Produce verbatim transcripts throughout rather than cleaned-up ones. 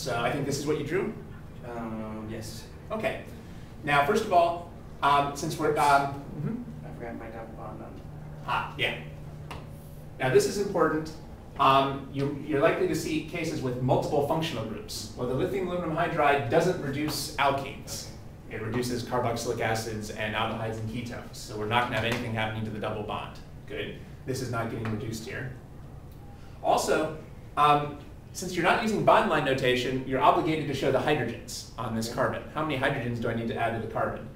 So I think this is what you drew? Um, yes. Okay. Now, first of all, um, since we're... Um, I forgot my double bond on. Ah, yeah. Now, this is important. Um, you, you're likely to see cases with multiple functional groups. Well, the lithium aluminum hydride doesn't reduce alkenes. It reduces carboxylic acids and aldehydes and ketones. So we're not going to have anything happening to the double bond. Good. This is not getting reduced here. Also, um, since you're not using bond line notation, you're obligated to show the hydrogens on this carbon. How many hydrogens do I need to add to the carbon?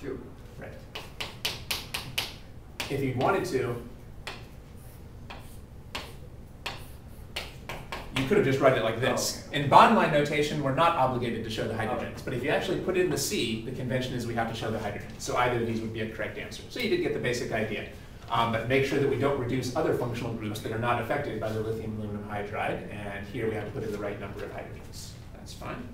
Two. Right. If you wanted to, you could have just written it like this. Oh. In bond line notation, we're not obligated to show the hydrogens. Oh. But if you actually put in the C, the convention is we have to show the hydrogen. So either of these would be a correct answer. So you did get the basic idea. Um, but make sure that we don't reduce other functional groups that are not affected by the lithium aluminum hydride. And here we have to put in the right number of hydrogens. That's fine.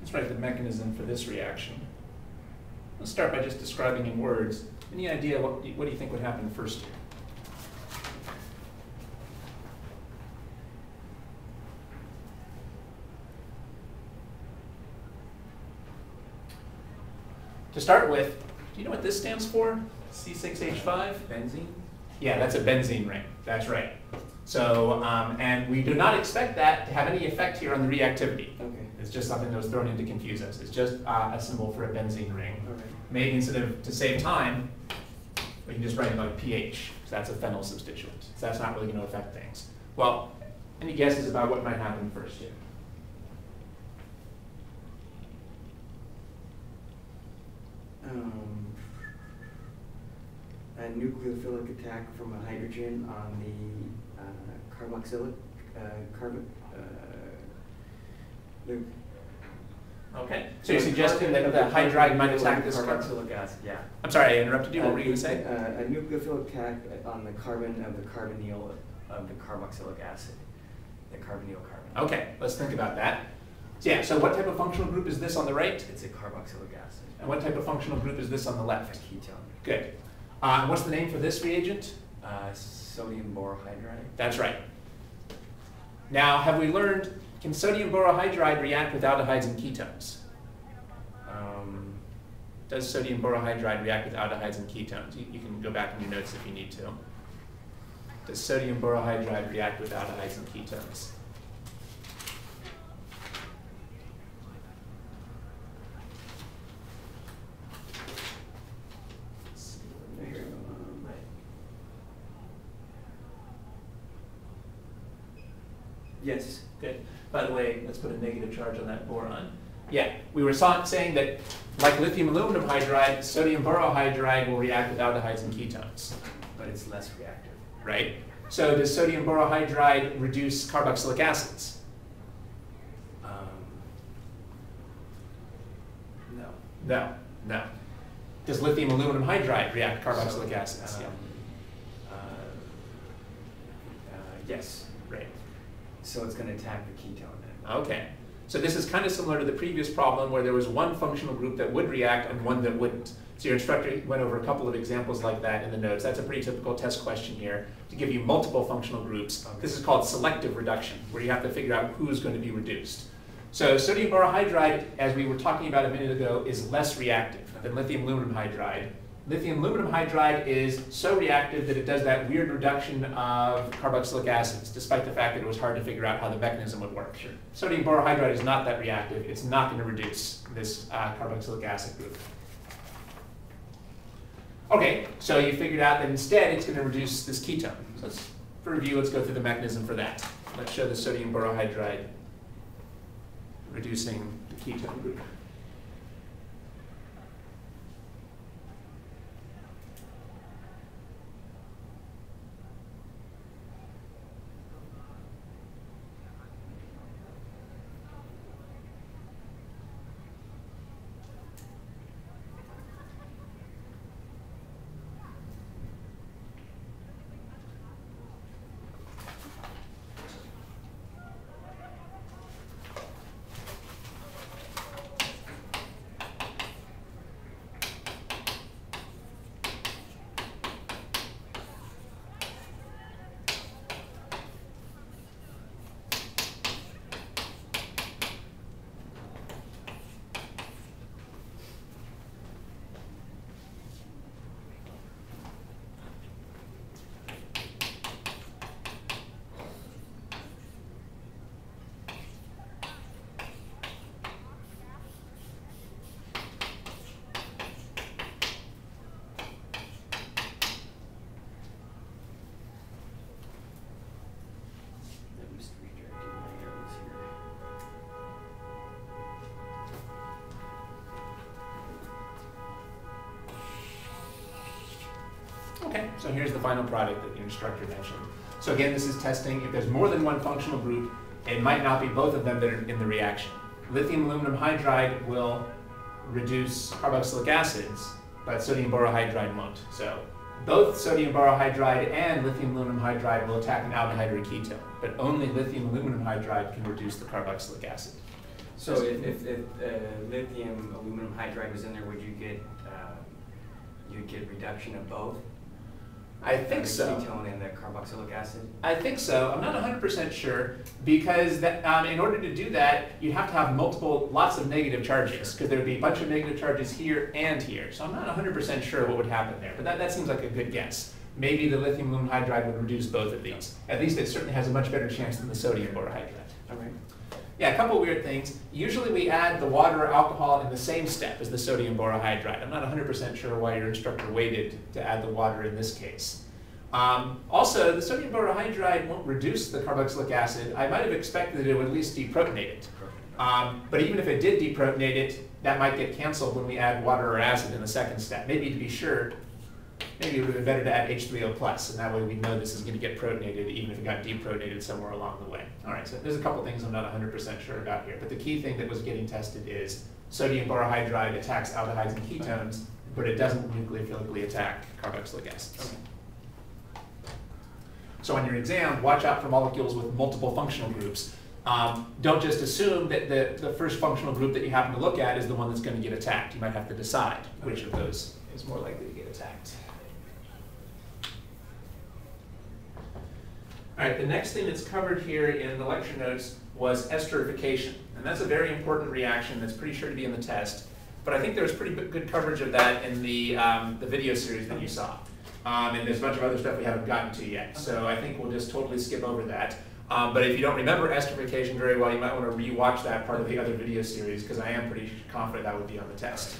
Let's write the mechanism for this reaction. Let's start by just describing in words. Any idea what, what do you think would happen first here? To start with, do you know what this stands for? C six H five? Benzene? Yeah, that's a benzene ring. That's right. So, um, and we do not expect that to have any effect here on the reactivity. Okay. It's just something that was thrown in to confuse us. It's just uh, a symbol for a benzene ring. Okay. Maybe instead of to save time, we can just write it like pH, because that's a phenyl substituent. So that's not really going to affect things. Well, any guesses about what might happen first here? Um, a nucleophilic attack from a hydrogen on the uh, carboxylic uh, carbon. Uh, Okay. So, so you're suggesting that the hydride might attack this carboxylic acid? Yeah. I'm sorry, I interrupted you. What uh, were you going to say? Uh, a nucleophilic attack on the carbon of the carbonyl of the carboxylic acid, the carbonyl carbon. Okay. Let's think about that. So, yeah. So what type of functional group is this on the right? It's a carboxylic acid. And what type of functional group is this on the left? A ketone. Good. Uh, what's the name for this reagent? Uh, sodium borohydride. That's right. Now, have we learned? Can sodium borohydride react with aldehydes and ketones? Um, does sodium borohydride react with aldehydes and ketones? You, you can go back in your notes if you need to. Does sodium borohydride react with aldehydes and ketones? Yes. Good. By the way, let's put a negative charge on that boron. Yeah, we were saying that like lithium aluminum hydride, sodium borohydride will react with aldehydes and ketones. But it's less reactive. Right. So does sodium borohydride reduce carboxylic acids? Um, no. No, no. Does lithium aluminum hydride react with carboxylic so, acids? Um, yeah. uh, uh, yes. Right. So it's going to attack the ketone then. Okay. So this is kind of similar to the previous problem where there was one functional group that would react and one that wouldn't. So your instructor went over a couple of examples like that in the notes. That's a pretty typical test question here to give you multiple functional groups. Okay. This is called selective reduction, where you have to figure out who's going to be reduced. So sodium borohydride, as we were talking about a minute ago, is less reactive than lithium aluminum hydride. Lithium aluminum hydride is so reactive that it does that weird reduction of carboxylic acids, despite the fact that it was hard to figure out how the mechanism would work. Sure. Sodium borohydride is not that reactive. It's not going to reduce this uh, carboxylic acid group. Okay, so you figured out that instead it's going to reduce this ketone. So let's, for review, let's go through the mechanism for that. Let's show the sodium borohydride reducing the ketone group. Okay, so here's the final product that your instructor mentioned. So again, this is testing. If there's more than one functional group, it might not be both of them that are in the reaction. Lithium aluminum hydride will reduce carboxylic acids, but sodium borohydride won't. So both sodium borohydride and lithium aluminum hydride will attack an aldehyde or a ketone, but only lithium aluminum hydride can reduce the carboxylic acid. So if, if, if uh, lithium aluminum hydride was in there, would you get uh, you'd get reduction of both? I think so. The ketone and the carboxylic acid? I think so. I'm not one hundred percent sure, because that, um, in order to do that, you have to have multiple, lots of negative charges, because there would be a bunch of negative charges here and here. So I'm not one hundred percent sure what would happen there, but that, that seems like a good guess. Maybe the lithium aluminum hydride would reduce both of these. At least it certainly has a much better chance than the sodium borohydride. Okay. Yeah, a couple weird things. Usually we add the water or alcohol in the same step as the sodium borohydride. I'm not one hundred percent sure why your instructor waited to add the water in this case. Um, also, the sodium borohydride won't reduce the carboxylic acid. I might have expected that it would at least deprotonate it. Um, but even if it did deprotonate it, that might get canceled when we add water or acid in the second step. Maybe to be sure, maybe it would have been better to add H three O plus, and that way we know this is going to get protonated even if it got deprotonated somewhere along the way. All right, so there's a couple things I'm not one hundred percent sure about here, but the key thing that was getting tested is sodium borohydride attacks aldehydes and ketones, but it doesn't nucleophilically attack carboxylic acids. Okay. So on your exam, watch out for molecules with multiple functional groups. Um, don't just assume that the, the first functional group that you happen to look at is the one that's going to get attacked. You might have to decide which of those is more likely to get attacked. All right, the next thing that's covered here in the lecture notes was esterification. And that's a very important reaction that's pretty sure to be in the test. But I think there was pretty good coverage of that in the, um, the video series that you saw. Um, and there's a bunch of other stuff we haven't gotten to yet. So I think we'll just totally skip over that. Um, but if you don't remember esterification very well, you might want to rewatch that part of the other video series, because I am pretty confident that would be on the test.